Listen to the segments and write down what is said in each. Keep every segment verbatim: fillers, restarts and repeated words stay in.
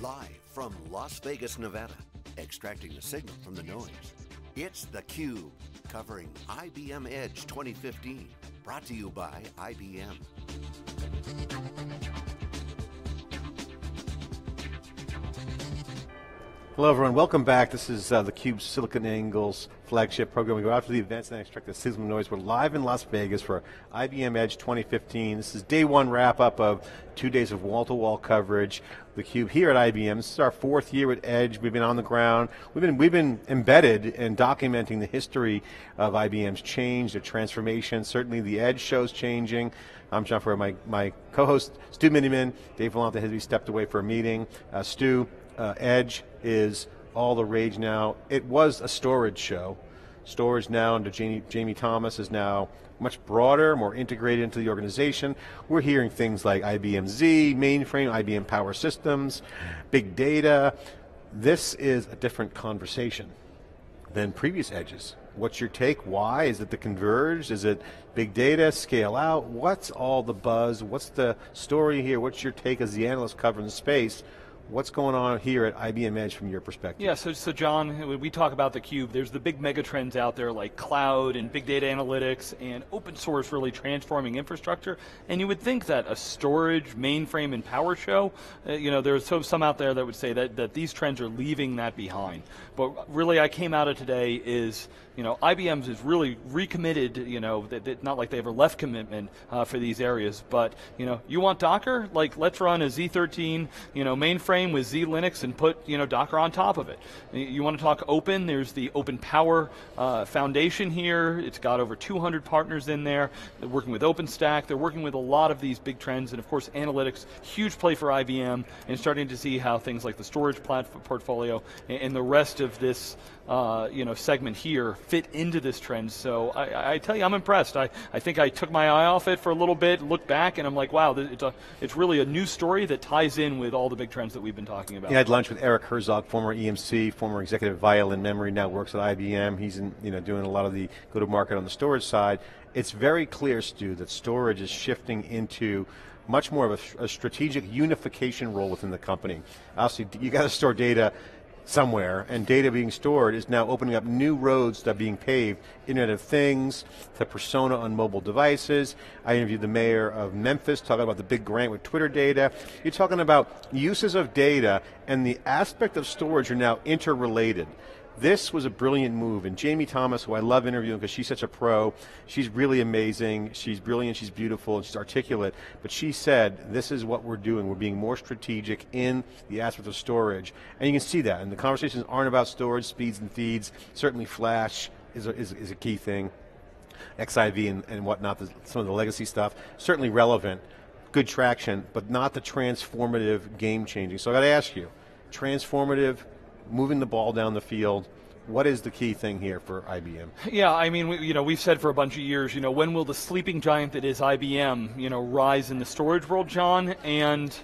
Live from Las Vegas, Nevada, extracting the signal from the noise. It's theCUBE, covering I B M Edge twenty fifteen, brought to you by I B M. Hello everyone, welcome back. This is uh, theCUBE's SiliconANGLE's flagship program. We go after the events and extract the signal noise. We're live in Las Vegas for I B M Edge twenty fifteen. This is day one wrap up of two days of wall-to-wall coverage. theCUBE here at I B M. This is our fourth year at Edge. We've been on the ground. We've been we've been embedded in documenting the history of I B M's change, their transformation. Certainly the Edge show's changing. I'm John Furrier. My my co-host Stu Miniman, Dave Vellante has stepped away for a meeting. Uh, Stu, uh, Edge is all the rage now. It was a storage show. Storage now under Jamie, Jamie Thomas is now much broader, more integrated into the organization. We're hearing things like I B M Z, mainframe, I B M Power systems, big data. This is a different conversation than previous Edges. What's your take? Why? Is it the converged? Is it big data, scale out? What's all the buzz? What's the story here? What's your take as the analyst covering the space? What's going on here at I B M Edge from your perspective? Yeah, so, so John, when we talk about theCUBE, there's the big mega trends out there like cloud and big data analytics and open source really transforming infrastructure. And you would think that a storage, mainframe, and power show, uh, you know, there's some, some out there that would say that, that these trends are leaving that behind. But really, I came out of today is, you know, I B M's is really recommitted, you know, that, that not like they ever left commitment uh, for these areas, but, you know, you want Docker? Like, let's run a Z thirteen, you know, mainframe with Z Linux and put, you know, Docker on top of it. You want to talk open, there's the OpenPOWER uh, foundation here. It's got over two hundred partners in there. They're working with OpenStack. They're working with a lot of these big trends, and of course analytics, huge play for I B M, and starting to see how things like the storage platform portfolio and, and the rest of this Uh, you know, segment here fit into this trend. So I, I tell you, I'm impressed. I, I think I took my eye off it for a little bit, looked back, and I'm like, wow, it's, a, it's really a new story that ties in with all the big trends that we've been talking about. Yeah, I had lunch with Eric Herzog, former E M C, former executive at Violin Memory, now works at I B M. He's in, you know, doing a lot of the go-to-market on the storage side. It's very clear, Stu, that storage is shifting into much more of a, a strategic unification role within the company. Obviously, you got to store data somewhere, and data being stored is now opening up new roads that are being paved. Internet of Things, the persona on mobile devices. I interviewed the mayor of Memphis, talking about the big grant with Twitter data. You're talking about uses of data, and the aspect of storage are now interrelated. This was a brilliant move, and Jamie Thomas, who I love interviewing because she's such a pro, she's really amazing, she's brilliant, she's beautiful, and she's articulate, but she said, this is what we're doing, we're being more strategic in the aspect of storage. And you can see that, and the conversations aren't about storage, speeds and feeds, certainly flash is a, is, is a key thing, X I V and, and whatnot, the, some of the legacy stuff, certainly relevant, good traction, but not the transformative, game-changing. So I got to ask you, transformative, moving the ball down the field, what is the key thing here for I B M? Yeah, I mean, we, you know, we've said for a bunch of years, you know, when will the sleeping giant that is I B M, you know, rise in the storage world, John? And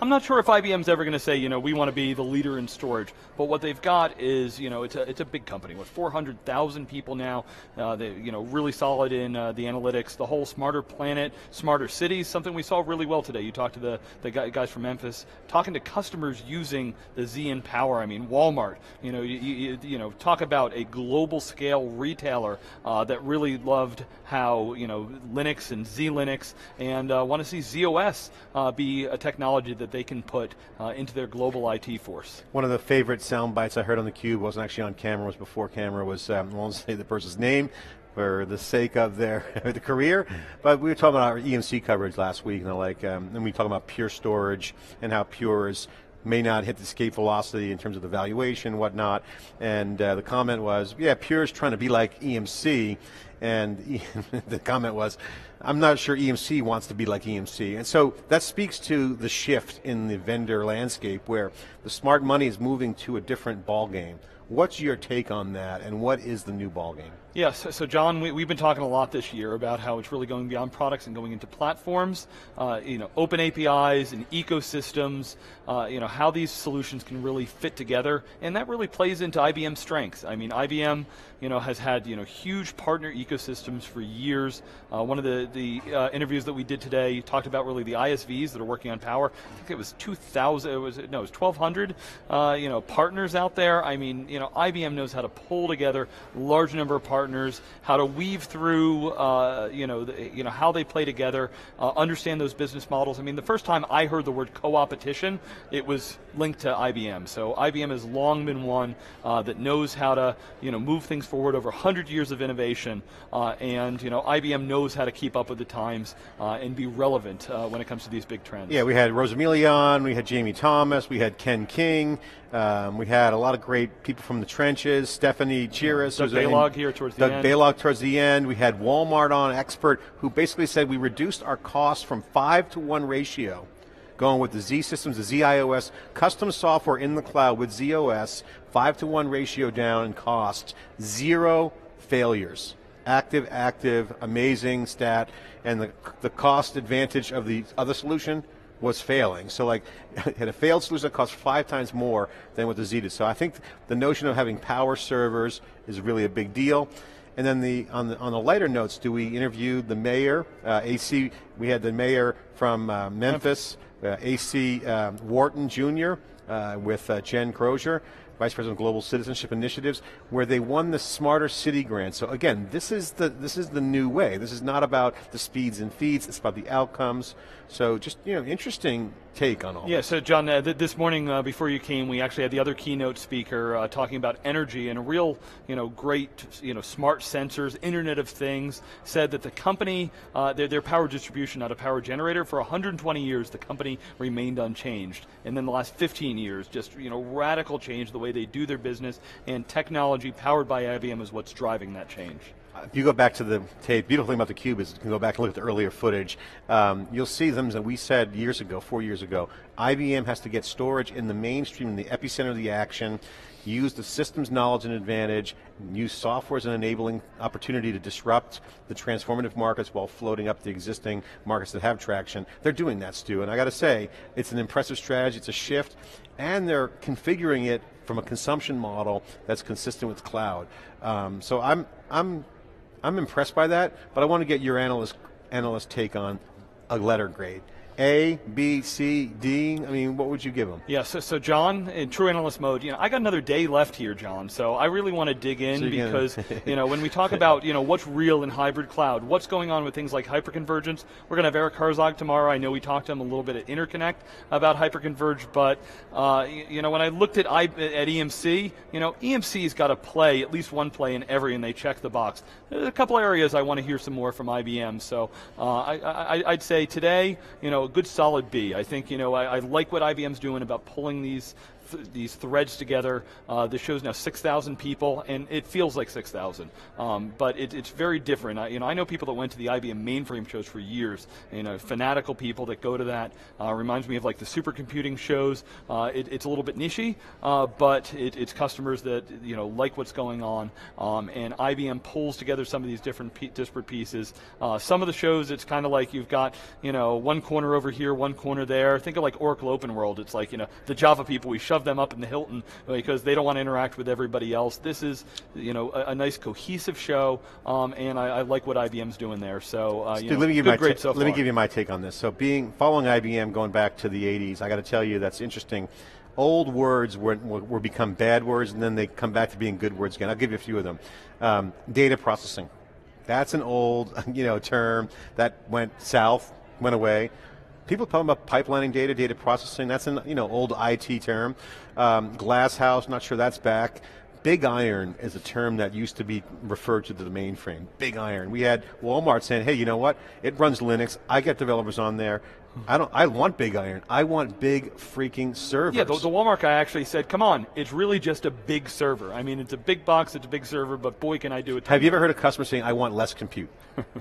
I'm not sure if I B M's ever going to say, you know, we want to be the leader in storage, but what they've got is, you know, it's a, it's a big company with four hundred thousand people now, uh, they, you know, really solid in uh, the analytics, the whole smarter planet, smarter cities, something we saw really well today. You talked to the, the guys from Memphis, talking to customers using the Z and Power. I mean, Walmart, you know, you, you, you know, talk about a global scale retailer uh, that really loved how, you know, Linux and Z Linux, and uh, want to see Z O S uh, be a technology that they can put uh, into their global I T force. One of the favorite sound bites I heard on theCUBE, wasn't actually on camera, was before camera, was um, I won't say the person's name for the sake of their the career, but we were talking about our E M C coverage last week, and like, um, and we talked about Pure Storage and how Pure is may not hit the escape velocity in terms of the valuation, whatnot, and uh, the comment was, yeah, Pure's trying to be like E M C, and the comment was, I'm not sure E M C wants to be like E M C. And so that speaks to the shift in the vendor landscape where the smart money is moving to a different ball game. What's your take on that, and what is the new ball game? Yes, so John, we, we've been talking a lot this year about how it's really going beyond products and going into platforms, uh, you know, open A P Is and ecosystems, uh, you know, how these solutions can really fit together, and that really plays into I B M's strengths. I mean, I B M, you know, has had, you know, huge partner ecosystems for years. Uh, one of the, the uh, interviews that we did today, you talked about really the I S Vs that are working on Power. I think it was two thousand, it was, no, it was twelve hundred, uh, you know, partners out there. I mean, you know, I B M knows how to pull together a large number of partners Partners, how to weave through, uh, you know, the, you know, how they play together, uh, understand those business models. I mean, the first time I heard the word co-opetition, it was linked to I B M. So I B M has long been one uh, that knows how to, you know, move things forward over one hundred years of innovation, uh, and you know, I B M knows how to keep up with the times uh, and be relevant uh, when it comes to these big trends. Yeah, we had Rosemilly on, we had Jamie Thomas, we had Ken King, um, we had a lot of great people from the trenches. Stephanie Chiras, Doug Balog here towards the end. Doug Balog towards the end. We had Walmart on, expert, who basically said we reduced our cost from five to one ratio, going with the Z systems, the Z I O S, custom software in the cloud with Z O S, five to one ratio down in cost, zero failures. Active, active, amazing stat, and the the cost advantage of the other solution was failing. So like, had a failed solution that cost five times more than what the Z did. So I think the notion of having power servers is really a big deal. And then the on the on the lighter notes, do we interviewed the mayor, uh, A C, we had the mayor from uh, Memphis, uh, A C Um, Wharton Junior, uh, with uh, Jen Crozier, Vice President of Global Citizenship Initiatives, where they won the Smarter City Grant. So again, this is the this is the new way. This is not about the speeds and feeds, it's about the outcomes. So just, you know, interesting take on all yeah, this. Yeah, so John, uh, th this morning uh, before you came, we actually had the other keynote speaker uh, talking about energy and a real, you know, great, you know, smart sensors, Internet of Things, said that the company, uh, their, their power distribution, not a power generator, for one hundred twenty years the company remained unchanged. And then the last fifteen years, just, you know, radical change the way they do their business, and technology powered by I B M is what's driving that change. If you go back to the tape, beautiful thing about theCUBE is you can go back and look at the earlier footage. Um, you'll see them that we said years ago, four years ago, I B M has to get storage in the mainstream, in the epicenter of the action, use the systems knowledge and advantage, use software as an enabling opportunity to disrupt the transformative markets while floating up the existing markets that have traction. They're doing that, Stu, and I got to say, it's an impressive strategy, it's a shift, and they're configuring it from a consumption model that's consistent with cloud. Um, so I'm, I'm, I'm impressed by that, but I want to get your analyst, analyst take on a letter grade. A, B, C, D, I mean, what would you give them? Yeah, so, so John, in true analyst mode, you know, I got another day left here, John, so I really want to dig in so because, you know, when we talk about, you know, what's real in hybrid cloud, what's going on with things like hyperconvergence, we're going to have Eric Herzog tomorrow. I know we talked to him a little bit at Interconnect about hyperconverge, but, uh, you, you know, when I looked at, I, at E M C, you know, E M C's got to play, at least one play in every, and they check the box. There's a couple areas I want to hear some more from I B M, so uh, I, I, I'd say today, you know, a good solid B. I think, you know, I, I like what I B M's doing about pulling these th these threads together. Uh, this show's now six thousand people, and it feels like six thousand, um, but it, it's very different. I, you know, I know people that went to the I B M mainframe shows for years, you know, fanatical people that go to that. Uh, reminds me of like the supercomputing shows. Uh, it, it's a little bit niche-y, uh, but it, it's customers that, you know, like what's going on, um, and I B M pulls together some of these different pe disparate pieces. Uh, some of the shows, it's kind of like you've got, you know, one corner over here, one corner there. Think of like Oracle Open World. It's like, you know, the Java people, we shove them up in the Hilton because they don't want to interact with everybody else. This is, you know, a, a nice cohesive show, um, and I, I like what I B M's doing there. So, uh, you Dude, know, let me give good grade so far. Let me give you my take on this. So, being following I B M going back to the eighties, I got to tell you that's interesting. Old words were, were become bad words, and then they come back to being good words again. I'll give you a few of them. Um, data processing, that's an old, you know, term that went south, went away. People talking about pipelining data, data processing, that's an, you know, old I T term. Um, glass house, not sure that's back. Big iron is a term that used to be referred to the mainframe, big iron. We had Walmart saying, hey, you know what? It runs Linux, I get developers on there. I don't. I want big iron. I want big freaking servers. Yeah, the, the Walmart guy actually said, "Come on, it's really just a big server. I mean, it's a big box, it's a big server, but boy, can I do it." Have you ever heard a customer saying, "I want less compute"?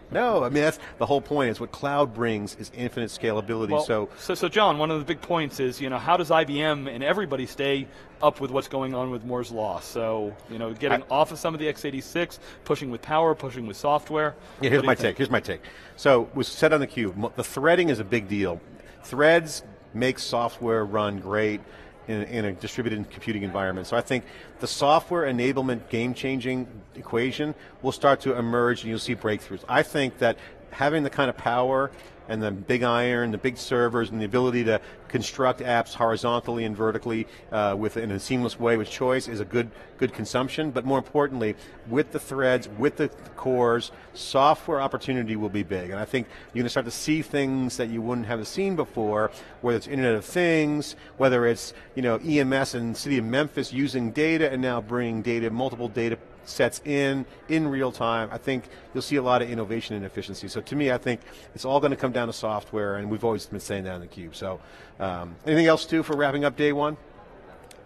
No, I mean that's the whole point. Is what cloud brings is infinite scalability. Well, so, so, so John, one of the big points is, you know, how does I B M and everybody stay up with what's going on with Moore's law? So, you know, getting I, off of some of the x eighty-six, pushing with power, pushing with software. Yeah, here's my take. Here's my take. So, it was said on theCUBE, the threading is a big deal. Threads make software run great in, in a distributed computing environment. So I think the software enablement game-changing equation will start to emerge and you'll see breakthroughs. I think that having the kind of power and the big iron, the big servers, and the ability to construct apps horizontally and vertically uh, with, in a seamless way with choice is a good good consumption, but more importantly, with the threads, with the, the cores, software opportunity will be big. And I think you're going to start to see things that you wouldn't have seen before, whether it's Internet of Things, whether it's, you know, E M S and City of Memphis using data and now bringing data, multiple data sets in, in real time. I think you'll see a lot of innovation and efficiency. So to me, I think it's all going to come down to software, and we've always been saying that on theCUBE. So um, anything else, Stu, for wrapping up day one?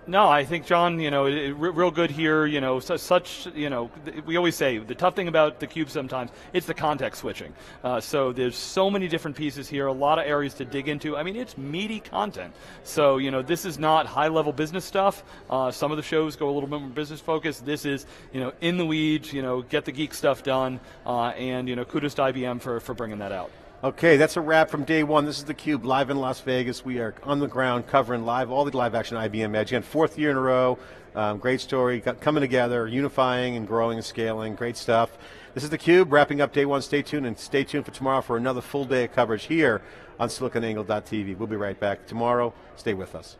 No, I think, John, you know, it, real good here, you know, such, such, you know, we always say, the tough thing about theCUBE sometimes, it's the context switching. Uh, so there's so many different pieces here, a lot of areas to dig into. I mean, it's meaty content. So, you know, this is not high-level business stuff. Uh, some of the shows go a little bit more business-focused. This is, you know, in the weeds, you know, get the geek stuff done, uh, and, you know, kudos to I B M for, for bringing that out. Okay, that's a wrap from day one. This is theCUBE, live in Las Vegas. We are on the ground covering live, all the live action I B M Edge. Again, fourth year in a row, um, great story, got, coming together, unifying and growing and scaling, great stuff. This is theCUBE, wrapping up day one. Stay tuned, and stay tuned for tomorrow for another full day of coverage here on silicon angle dot t v. We'll be right back tomorrow. Stay with us.